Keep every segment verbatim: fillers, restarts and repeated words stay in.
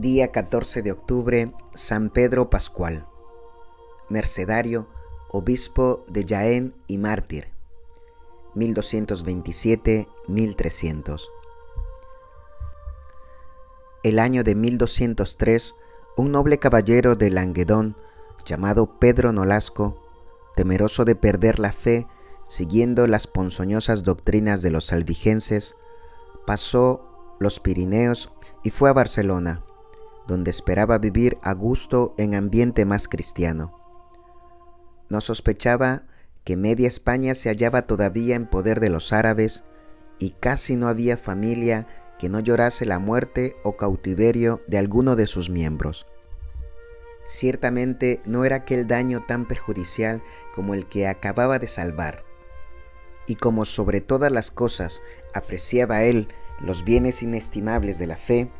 Día catorce de octubre, San Pedro Pascual, mercedario, obispo de Jaén y mártir, mil doscientos veintisiete a mil trescientos. El año de mil doscientos tres, un noble caballero de Languedón, llamado Pedro Nolasco, temeroso de perder la fe, siguiendo las ponzoñosas doctrinas de los albigenses, pasó los Pirineos y fue a Barcelona, donde esperaba vivir a gusto en ambiente más cristiano. No sospechaba que media España se hallaba todavía en poder de los árabes y casi no había familia que no llorase la muerte o cautiverio de alguno de sus miembros. Ciertamente no era aquel daño tan perjudicial como el que acababa de salvar, y como sobre todas las cosas apreciaba él los bienes inestimables de la fe,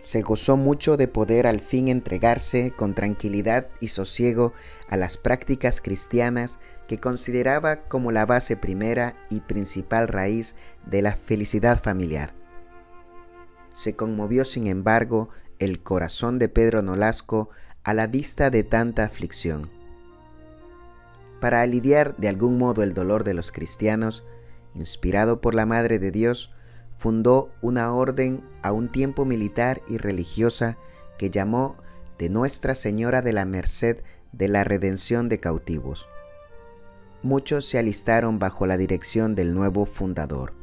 se gozó mucho de poder al fin entregarse con tranquilidad y sosiego a las prácticas cristianas que consideraba como la base primera y principal raíz de la felicidad familiar. Se conmovió, sin embargo, el corazón de Pedro Nolasco a la vista de tanta aflicción. Para aliviar de algún modo el dolor de los cristianos, inspirado por la Madre de Dios, fundó una orden a un tiempo militar y religiosa que llamó de Nuestra Señora de la Merced de la Redención de Cautivos. Muchos se alistaron bajo la dirección del nuevo fundador.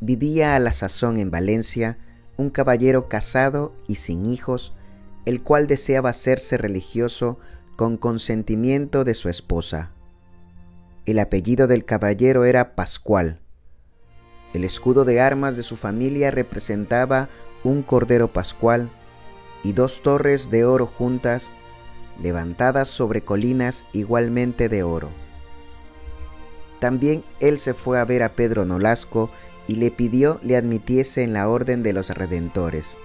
Vivía a la sazón en Valencia un caballero casado y sin hijos, el cual deseaba hacerse religioso con consentimiento de su esposa. El apellido del caballero era Pascual. El escudo de armas de su familia representaba un cordero pascual y dos torres de oro juntas, levantadas sobre colinas igualmente de oro. También él se fue a ver a Pedro Nolasco y le pidió le admitiese en la Orden de los Redentores.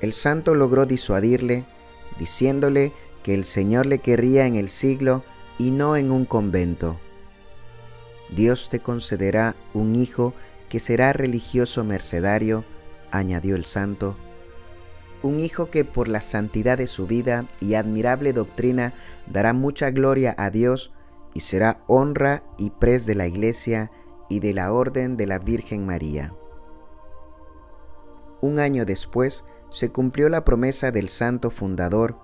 El santo logró disuadirle, diciéndole que el Señor le querría en el siglo y no en un convento. Dios te concederá un hijo que será religioso mercedario, añadió el santo, un hijo que por la santidad de su vida y admirable doctrina dará mucha gloria a Dios y será honra y prez de la Iglesia y de la Orden de la Virgen María. Un año después se cumplió la promesa del santo fundador,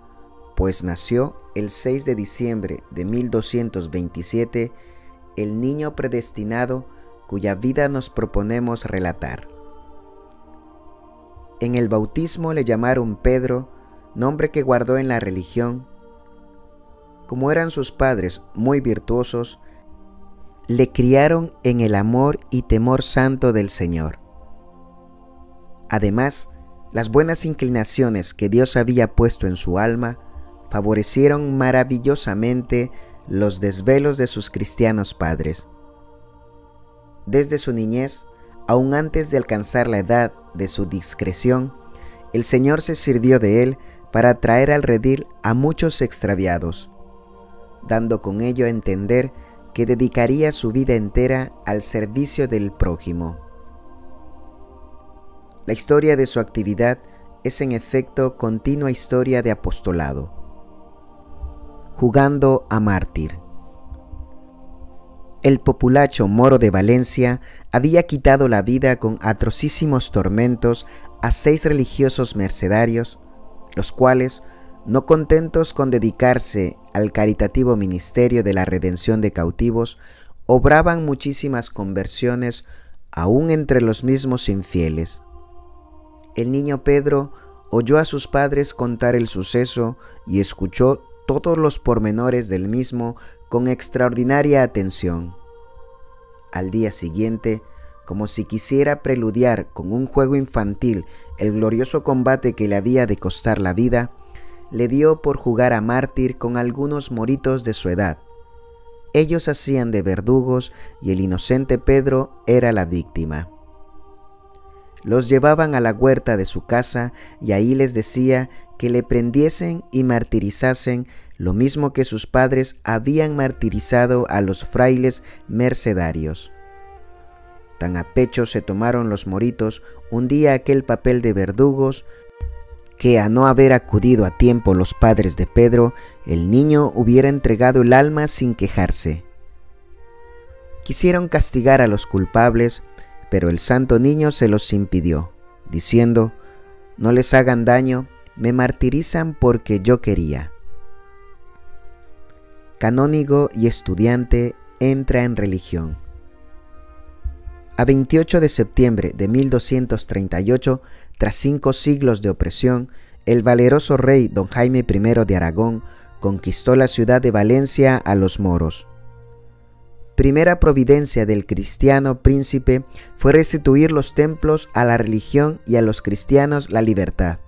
pues nació el seis de diciembre de mil doscientos veintisiete el niño predestinado cuya vida nos proponemos relatar. En el bautismo le llamaron Pedro, nombre que guardó en la religión. Como eran sus padres muy virtuosos, le criaron en el amor y temor santo del Señor. Además, las buenas inclinaciones que Dios había puesto en su alma favorecieron maravillosamente los desvelos de sus cristianos padres. Desde su niñez, aún antes de alcanzar la edad de su discreción, el Señor se sirvió de él para traer al redil a muchos extraviados, dando con ello a entender que dedicaría su vida entera al servicio del prójimo. La historia de su actividad es en efecto continua historia de apostolado. Jugando a mártir. El populacho moro de Valencia había quitado la vida con atrocísimos tormentos a seis religiosos mercedarios, los cuales, no contentos con dedicarse al caritativo ministerio de la redención de cautivos, obraban muchísimas conversiones aún entre los mismos infieles. El niño Pedro oyó a sus padres contar el suceso y escuchó todos los pormenores del mismo con extraordinaria atención. Al día siguiente, como si quisiera preludiar con un juego infantil el glorioso combate que le había de costar la vida, le dio por jugar a mártir con algunos moritos de su edad. Ellos hacían de verdugos y el inocente Pedro era la víctima. Los llevaban a la huerta de su casa y ahí les decía que le prendiesen y martirizasen lo mismo que sus padres habían martirizado a los frailes mercedarios. Tan a pecho se tomaron los moritos un día aquel papel de verdugos que, a no haber acudido a tiempo los padres de Pedro, el niño hubiera entregado el alma sin quejarse. Quisieron castigar a los culpables, pero el santo niño se los impidió, diciendo: «No les hagan daño, me martirizan porque yo quería». Canónigo y estudiante, entra en religión. A veintiocho de septiembre de mil doscientos treinta y ocho, tras cinco siglos de opresión, el valeroso rey don Jaime primero de Aragón conquistó la ciudad de Valencia a los moros. Primera providencia del cristiano príncipe fue restituir los templos a la religión y a los cristianos la libertad.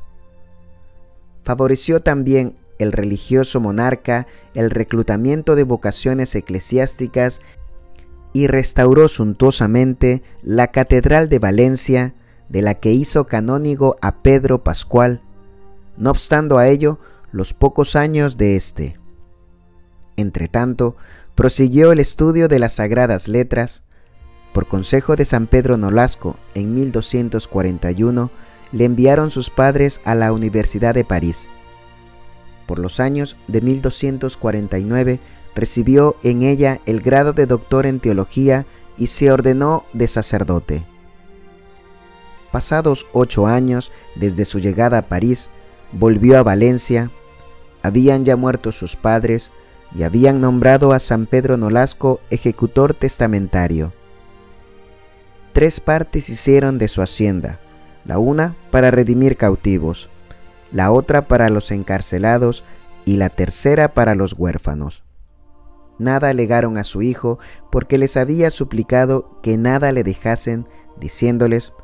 Favoreció también el religioso monarca el reclutamiento de vocaciones eclesiásticas y restauró suntuosamente la Catedral de Valencia, de la que hizo canónigo a Pedro Pascual, no obstando a ello los pocos años de este. Entretanto, prosiguió el estudio de las Sagradas Letras. Por consejo de San Pedro Nolasco, en mil doscientos cuarenta y uno, le enviaron sus padres a la Universidad de París. Por los años de mil doscientos cuarenta y nueve, recibió en ella el grado de doctor en teología y se ordenó de sacerdote. Pasados ocho años desde su llegada a París, volvió a Valencia. Habían ya muerto sus padres y habían nombrado a San Pedro Nolasco ejecutor testamentario. Tres partes hicieron de su hacienda, la una para redimir cautivos, la otra para los encarcelados y la tercera para los huérfanos. Nada legaron a su hijo, porque les había suplicado que nada le dejasen, diciéndoles: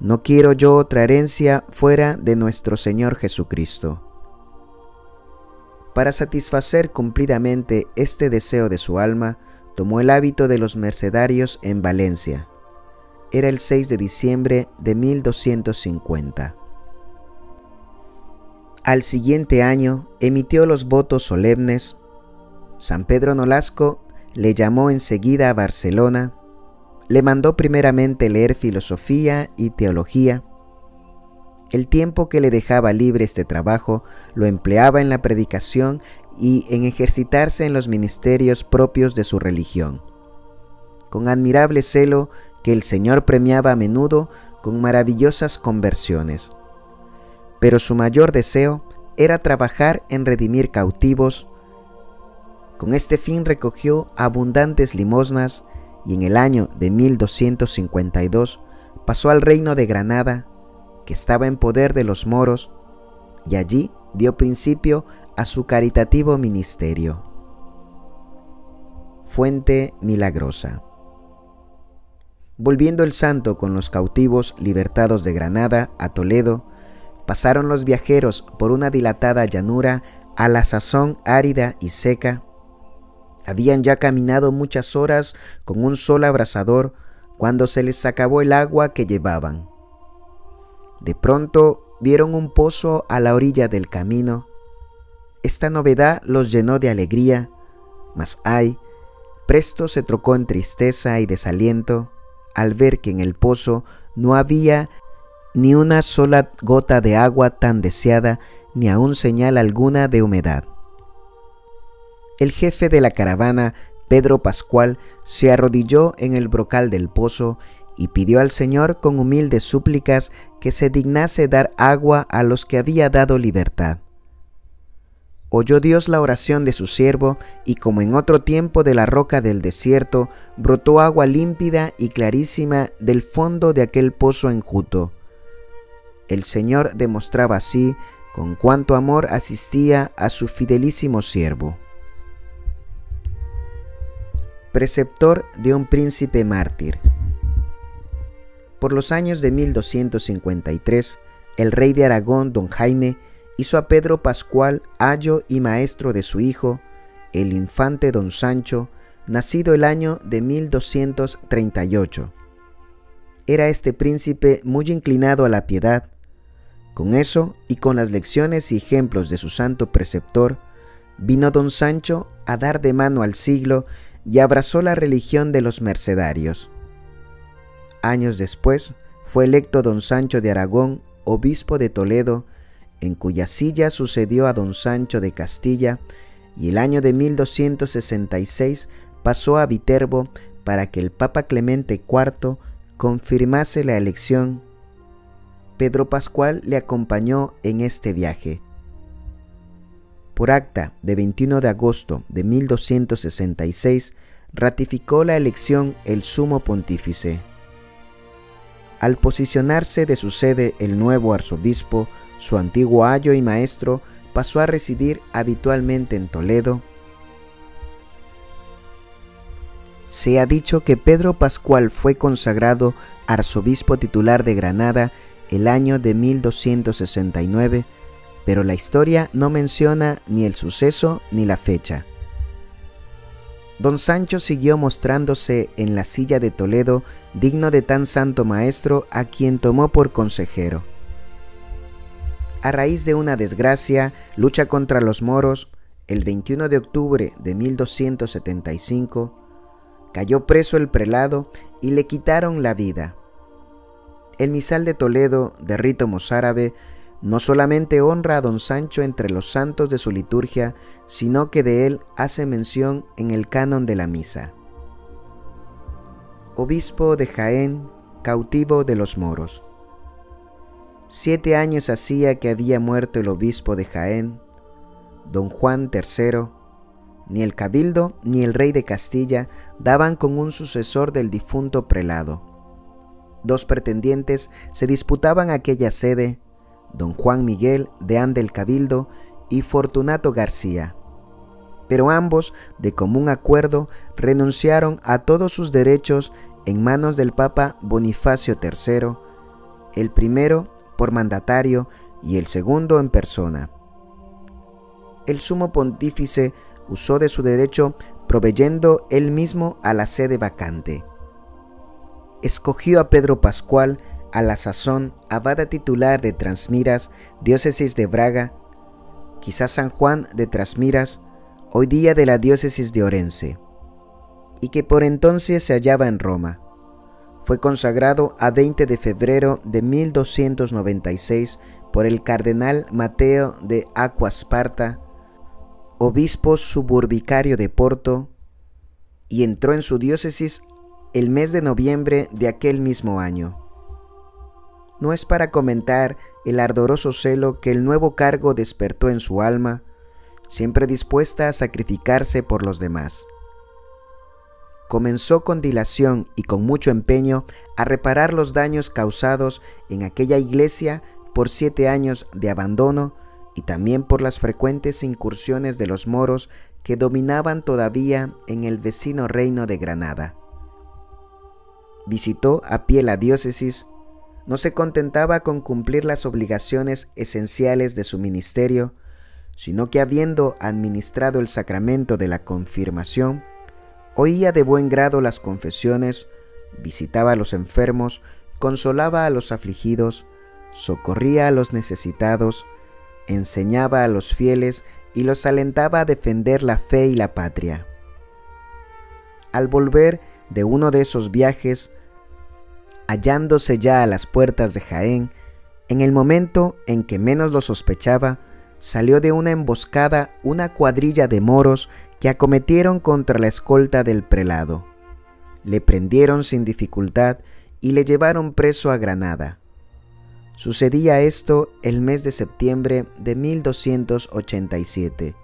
«No quiero yo otra herencia fuera de nuestro Señor Jesucristo». Para satisfacer cumplidamente este deseo de su alma, tomó el hábito de los mercedarios en Valencia. Era el seis de diciembre de mil doscientos cincuenta. Al siguiente año emitió los votos solemnes. San Pedro Nolasco le llamó enseguida a Barcelona, le mandó primeramente leer filosofía y teología. El tiempo que le dejaba libre este trabajo lo empleaba en la predicación y en ejercitarse en los ministerios propios de su religión. Con admirable celo que el Señor premiaba a menudo con maravillosas conversiones. Pero su mayor deseo era trabajar en redimir cautivos. Con este fin recogió abundantes limosnas y en el año de mil doscientos cincuenta y dos pasó al reino de Granada, que estaba en poder de los moros, y allí dio principio a su caritativo ministerio. Fuente milagrosa. Volviendo el santo con los cautivos libertados de Granada a Toledo, pasaron los viajeros por una dilatada llanura a la sazón árida y seca. Habían ya caminado muchas horas con un sol abrasador cuando se les acabó el agua que llevaban. De pronto vieron un pozo a la orilla del camino. Esta novedad los llenó de alegría, mas ay, presto se trocó en tristeza y desaliento al ver que en el pozo no había ni una sola gota de agua tan deseada, ni aún señal alguna de humedad. El jefe de la caravana, Pedro Pascual, se arrodilló en el brocal del pozo y pidió al Señor con humildes súplicas que se dignase dar agua a los que había dado libertad. Oyó Dios la oración de su siervo y, como en otro tiempo, de la roca del desierto brotó agua límpida y clarísima del fondo de aquel pozo enjuto. El Señor demostraba así con cuánto amor asistía a su fidelísimo siervo. Preceptor de un príncipe mártir. Por los años de mil doscientos cincuenta y tres, el rey de Aragón, don Jaime, hizo a Pedro Pascual ayo y maestro de su hijo, el infante don Sancho, nacido el año de mil doscientos treinta y ocho. Era este príncipe muy inclinado a la piedad. Con eso y con las lecciones y ejemplos de su santo preceptor, vino don Sancho a dar de mano al siglo y abrazó la religión de los mercedarios. Años después fue electo don Sancho de Aragón, obispo de Toledo, en cuya silla sucedió a don Sancho de Castilla, y el año de mil doscientos sesenta y seis pasó a Viterbo para que el Papa Clemente cuarto confirmase la elección. Pedro Pascual le acompañó en este viaje. Por acta de veintiuno de agosto de mil doscientos sesenta y seis, ratificó la elección el Sumo Pontífice. Al posicionarse de su sede el nuevo arzobispo, su antiguo ayo y maestro pasó a residir habitualmente en Toledo. Se ha dicho que Pedro Pascual fue consagrado arzobispo titular de Granada el año de mil doscientos sesenta y nueve, pero la historia no menciona ni el suceso ni la fecha. Don Sancho siguió mostrándose en la silla de Toledo digno de tan santo maestro a quien tomó por consejero. A raíz de una desgracia, lucha contra los moros, el veintiuno de octubre de mil doscientos setenta y cinco, cayó preso el prelado y le quitaron la vida. El misal de Toledo, de rito mozárabe, no solamente honra a don Sancho entre los santos de su liturgia, sino que de él hace mención en el canon de la misa. Obispo de Jaén, cautivo de los moros. Siete años hacía que había muerto el obispo de Jaén, don Juan tercero. Ni el cabildo ni el rey de Castilla daban con un sucesor del difunto prelado. Dos pretendientes se disputaban aquella sede, don Juan Miguel de Andel Cabildo y Fortunato García, pero ambos, de común acuerdo, renunciaron a todos sus derechos en manos del Papa Bonifacio tercero, el primero por mandatario y el segundo en persona. El Sumo Pontífice usó de su derecho proveyendo él mismo a la sede vacante. Escogió a Pedro Pascual, a la sazón abad titular de Trasmiras, diócesis de Braga, quizás San Juan de Trasmiras, hoy día de la diócesis de Orense, y que por entonces se hallaba en Roma. Fue consagrado a veinte de febrero de mil doscientos noventa y seis por el cardenal Mateo de Acquasparta, obispo suburbicario de Porto, y entró en su diócesis el mes de noviembre de aquel mismo año. No es para comentar el ardoroso celo que el nuevo cargo despertó en su alma, siempre dispuesta a sacrificarse por los demás. Comenzó con dilación y con mucho empeño a reparar los daños causados en aquella iglesia por siete años de abandono y también por las frecuentes incursiones de los moros que dominaban todavía en el vecino reino de Granada. Visitó a pie la diócesis. No se contentaba con cumplir las obligaciones esenciales de su ministerio, sino que habiendo administrado el sacramento de la confirmación, oía de buen grado las confesiones, visitaba a los enfermos, consolaba a los afligidos, socorría a los necesitados, enseñaba a los fieles y los alentaba a defender la fe y la patria. Al volver de uno de esos viajes, hallándose ya a las puertas de Jaén, en el momento en que menos lo sospechaba, salió de una emboscada una cuadrilla de moros que acometieron contra la escolta del prelado. Le prendieron sin dificultad y le llevaron preso a Granada. Sucedía esto el mes de septiembre de mil doscientos ochenta y siete.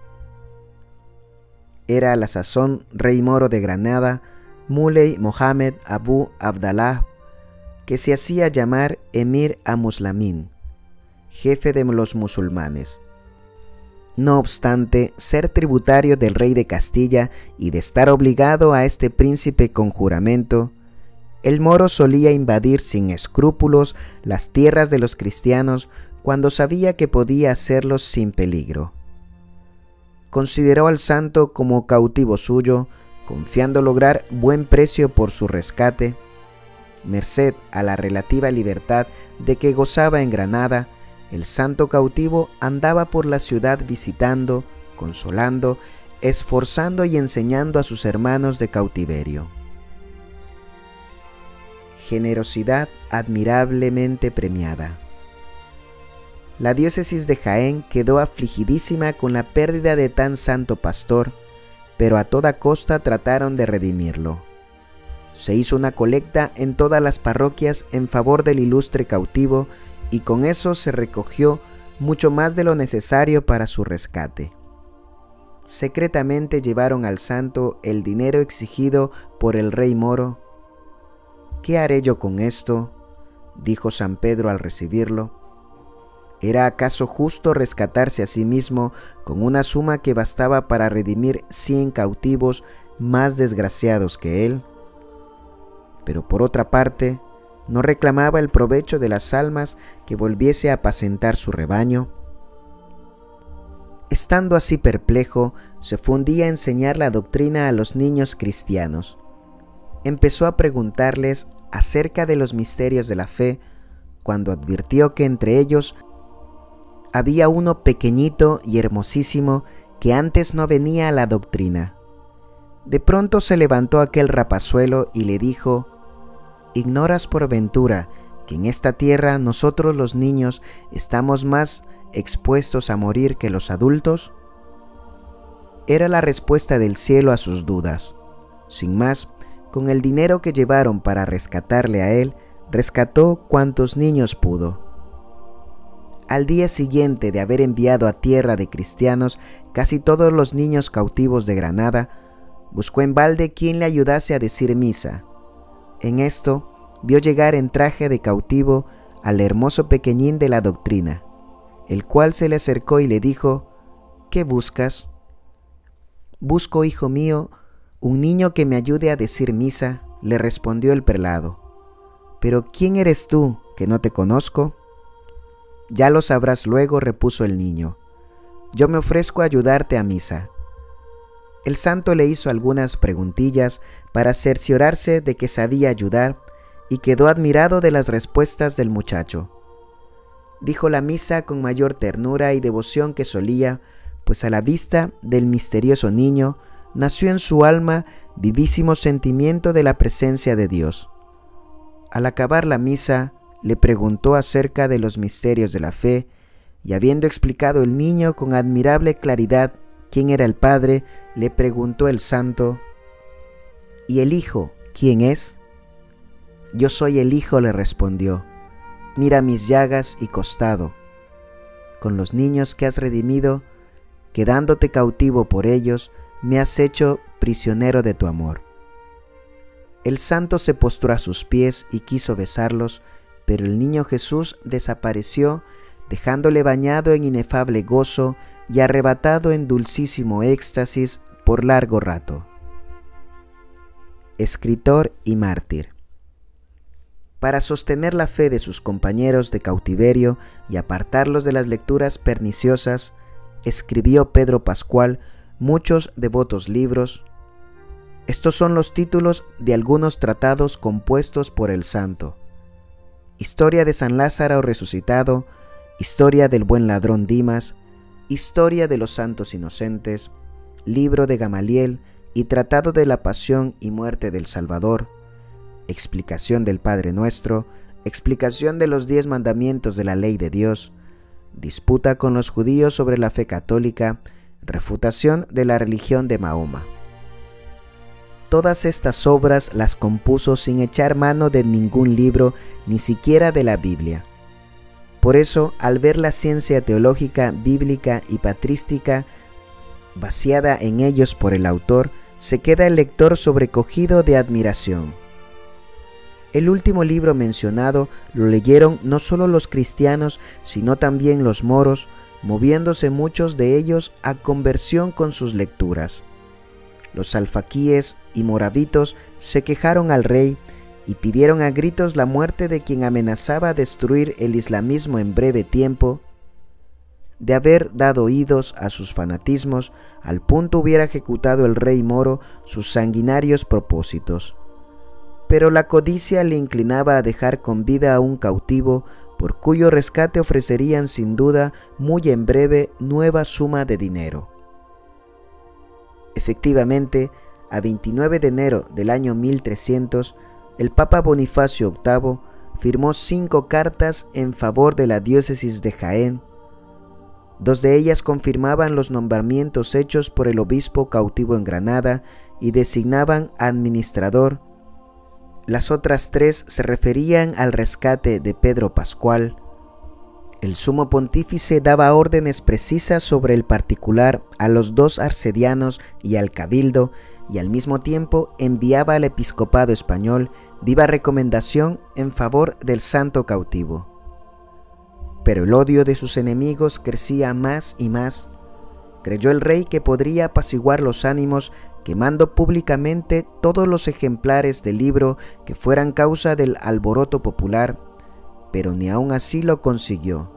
Era a la sazón rey moro de Granada, Muley Mohammed Abu Abdallah, que se hacía llamar Emir Amuslamin, jefe de los musulmanes. No obstante, ser tributario del rey de Castilla y de estar obligado a este príncipe con juramento, el moro solía invadir sin escrúpulos las tierras de los cristianos cuando sabía que podía hacerlos sin peligro. Consideró al santo como cautivo suyo, confiando lograr buen precio por su rescate, merced a la relativa libertad de que gozaba en Granada. El santo cautivo andaba por la ciudad visitando, consolando, esforzando y enseñando a sus hermanos de cautiverio. generosidad admirablemente premiada. La diócesis de Jaén quedó afligidísima con la pérdida de tan santo pastor, pero a toda costa trataron de redimirlo. Se hizo una colecta en todas las parroquias en favor del ilustre cautivo y con eso se recogió mucho más de lo necesario para su rescate. Secretamente llevaron al santo el dinero exigido por el rey moro. «¿Qué haré yo con esto?», dijo San Pedro al recibirlo. ¿Era acaso justo rescatarse a sí mismo con una suma que bastaba para redimir cien cautivos más desgraciados que él? Pero por otra parte, ¿no reclamaba el provecho de las almas que volviese a apacentar su rebaño? Estando así perplejo, se fue un día a enseñar la doctrina a los niños cristianos. Empezó a preguntarles acerca de los misterios de la fe, cuando advirtió que entre ellos había uno pequeñito y hermosísimo que antes no venía a la doctrina. De pronto se levantó aquel rapazuelo y le dijo: «¿Ignoras por ventura que en esta tierra nosotros los niños estamos más expuestos a morir que los adultos?». Era la respuesta del cielo a sus dudas. Sin más, con el dinero que llevaron para rescatarle a él, rescató cuantos niños pudo. Al día siguiente de haber enviado a tierra de cristianos casi todos los niños cautivos de Granada, buscó en balde quien le ayudase a decir misa. En esto, vio llegar en traje de cautivo al hermoso pequeñín de la doctrina, el cual se le acercó y le dijo: «¿Qué buscas?». «Busco, hijo mío, un niño que me ayude a decir misa», le respondió el prelado. «¿Pero quién eres tú, que no te conozco?». «Ya lo sabrás luego», repuso el niño. «Yo me ofrezco a ayudarte a misa». El santo le hizo algunas preguntillas para cerciorarse de que sabía ayudar y quedó admirado de las respuestas del muchacho. Dijo la misa con mayor ternura y devoción que solía, pues a la vista del misterioso niño nació en su alma vivísimo sentimiento de la presencia de Dios. Al acabar la misa, le preguntó acerca de los misterios de la fe, y habiendo explicado el niño con admirable claridad quién era el Padre, le preguntó el santo: «¿Y el Hijo quién es?». «Yo soy el Hijo», le respondió. «Mira mis llagas y costado. Con los niños que has redimido, quedándote cautivo por ellos, me has hecho prisionero de tu amor». El santo se postró a sus pies y quiso besarlos, pero el niño Jesús desapareció, dejándole bañado en inefable gozo y arrebatado en dulcísimo éxtasis por largo rato. Escritor y mártir. Para sostener la fe de sus compañeros de cautiverio y apartarlos de las lecturas perniciosas, escribió Pedro Pascual muchos devotos libros. Estos son los títulos de algunos tratados compuestos por el santo: Historia de San Lázaro resucitado, Historia del buen ladrón Dimas, Historia de los santos inocentes, Libro de Gamaliel y Tratado de la pasión y muerte del Salvador, Explicación del Padre Nuestro, Explicación de los diez mandamientos de la ley de Dios, Disputa con los judíos sobre la fe católica, Refutación de la religión de Mahoma. Todas estas obras las compuso sin echar mano de ningún libro, ni siquiera de la Biblia. Por eso, al ver la ciencia teológica, bíblica y patrística vaciada en ellos por el autor, se queda el lector sobrecogido de admiración. El último libro mencionado lo leyeron no solo los cristianos, sino también los moros, moviéndose muchos de ellos a conversión con sus lecturas. Los alfaquíes y moravitos se quejaron al rey y pidieron a gritos la muerte de quien amenazaba destruir el islamismo en breve tiempo. De haber dado oídos a sus fanatismos, al punto hubiera ejecutado el rey moro sus sanguinarios propósitos. Pero la codicia le inclinaba a dejar con vida a un cautivo, por cuyo rescate ofrecerían sin duda muy en breve nueva suma de dinero. Efectivamente, a veintinueve de enero del año mil trescientos, el Papa Bonifacio octavo firmó cinco cartas en favor de la diócesis de Jaén. Dos de ellas confirmaban los nombramientos hechos por el obispo cautivo en Granada y designaban administrador. Las otras tres se referían al rescate de Pedro Pascual. El sumo pontífice daba órdenes precisas sobre el particular a los dos arcedianos y al cabildo, y al mismo tiempo enviaba al episcopado español viva recomendación en favor del santo cautivo. Pero el odio de sus enemigos crecía más y más. Creyó el rey que podría apaciguar los ánimos quemando públicamente todos los ejemplares del libro que fueran causa del alboroto popular, pero ni aun así lo consiguió.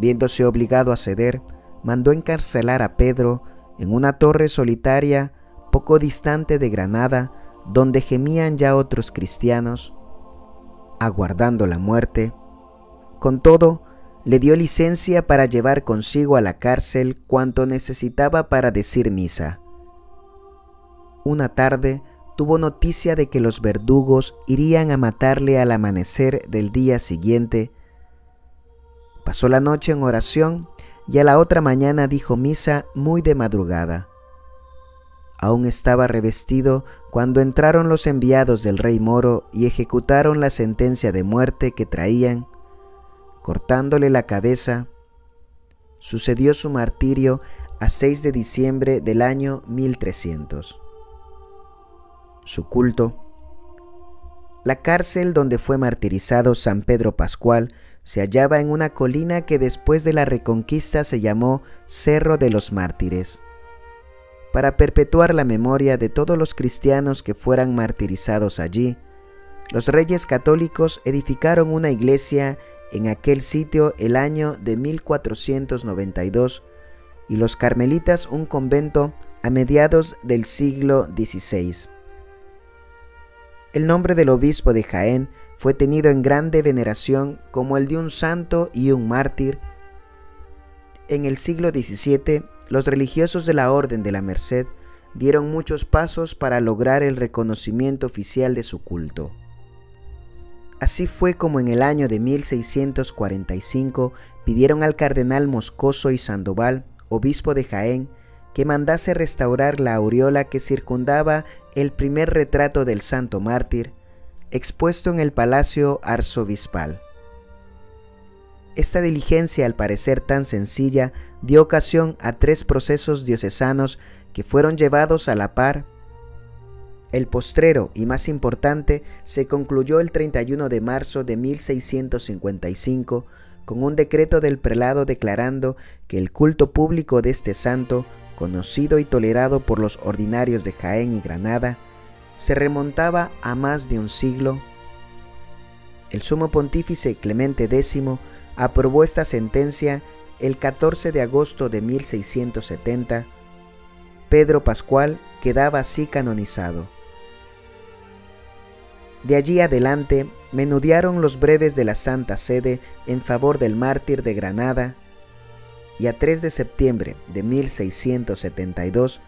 Viéndose obligado a ceder, mandó encarcelar a Pedro en una torre solitaria poco distante de Granada, donde gemían ya otros cristianos, aguardando la muerte. Con todo, le dio licencia para llevar consigo a la cárcel cuanto necesitaba para decir misa. Una tarde tuvo noticia de que los verdugos irían a matarle al amanecer del día siguiente. Pasó la noche en oración y a la otra mañana dijo misa muy de madrugada. Aún estaba revestido cuando entraron los enviados del rey moro y ejecutaron la sentencia de muerte que traían, cortándole la cabeza. Sucedió su martirio a seis de diciembre del año mil trescientos. Su culto. La cárcel donde fue martirizado San Pedro Pascual se hallaba en una colina que después de la Reconquista se llamó Cerro de los Mártires, para perpetuar la memoria de todos los cristianos que fueran martirizados allí. Los reyes católicos edificaron una iglesia en aquel sitio el año de mil cuatrocientos noventa y dos y los carmelitas un convento a mediados del siglo dieciséis. El nombre del obispo de Jaén fue tenido en grande veneración como el de un santo y un mártir. En el siglo diecisiete, los religiosos de la Orden de la Merced dieron muchos pasos para lograr el reconocimiento oficial de su culto. Así fue como en el año de mil seiscientos cuarenta y cinco pidieron al cardenal Moscoso y Sandoval, obispo de Jaén, que mandase restaurar la aureola que circundaba el primer retrato del santo mártir, expuesto en el palacio arzobispal. Esta diligencia, al parecer tan sencilla, dio ocasión a tres procesos diocesanos que fueron llevados a la par. El postrero y más importante se concluyó el treinta y uno de marzo de mil seiscientos cincuenta y cinco con un decreto del prelado declarando que el culto público de este santo, conocido y tolerado por los ordinarios de Jaén y Granada, se remontaba a más de un siglo. El sumo pontífice Clemente X aprobó esta sentencia el catorce de agosto de mil seiscientos setenta. Pedro Pascual quedaba así canonizado. De allí adelante menudearon los breves de la Santa Sede en favor del mártir de Granada y a tres de septiembre de mil seiscientos setenta y dos,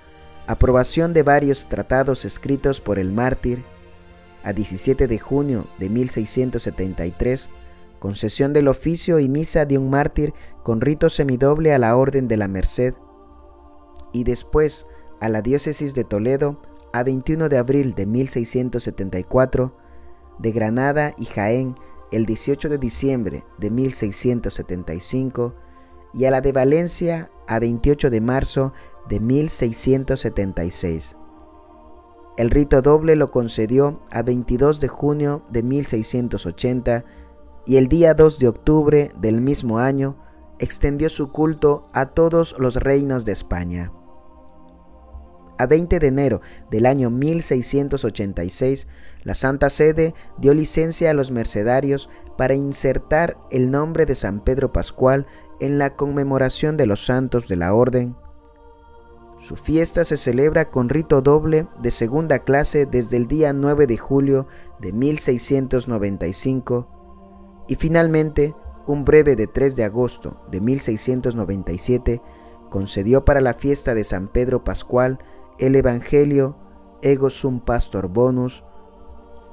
aprobación de varios tratados escritos por el mártir, a diecisiete de junio de mil seiscientos setenta y tres, concesión del oficio y misa de un mártir con rito semidoble a la Orden de la Merced y después a la diócesis de Toledo a veintiuno de abril de mil seiscientos setenta y cuatro, de Granada y Jaén el dieciocho de diciembre de mil seiscientos setenta y cinco y a la de Valencia a veintiocho de marzo de mil seiscientos setenta y seis. El rito doble lo concedió a veintidós de junio de mil seiscientos ochenta y el día dos de octubre del mismo año extendió su culto a todos los reinos de España. A veinte de enero del año mil seiscientos ochenta y seis, la Santa Sede dio licencia a los mercedarios para insertar el nombre de San Pedro Pascual en la conmemoración de los santos de la Orden. Su fiesta se celebra con rito doble de segunda clase desde el día nueve de julio de mil seiscientos noventa y cinco y finalmente un breve de tres de agosto de mil seiscientos noventa y siete concedió para la fiesta de San Pedro Pascual el Evangelio Ego Sum Pastor Bonus,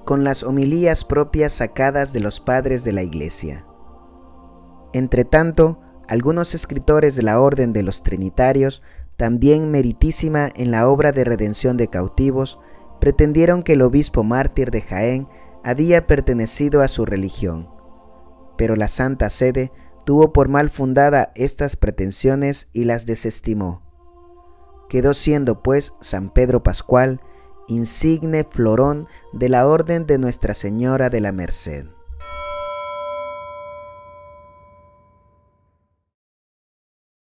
con las homilías propias sacadas de los padres de la Iglesia. Entretanto, algunos escritores de la Orden de los Trinitarios, también meritísima en la obra de redención de cautivos, pretendieron que el obispo mártir de Jaén había pertenecido a su religión, pero la Santa Sede tuvo por mal fundada estas pretensiones y las desestimó. Quedó siendo, pues, San Pedro Pascual, insigne florón de la Orden de Nuestra Señora de la Merced.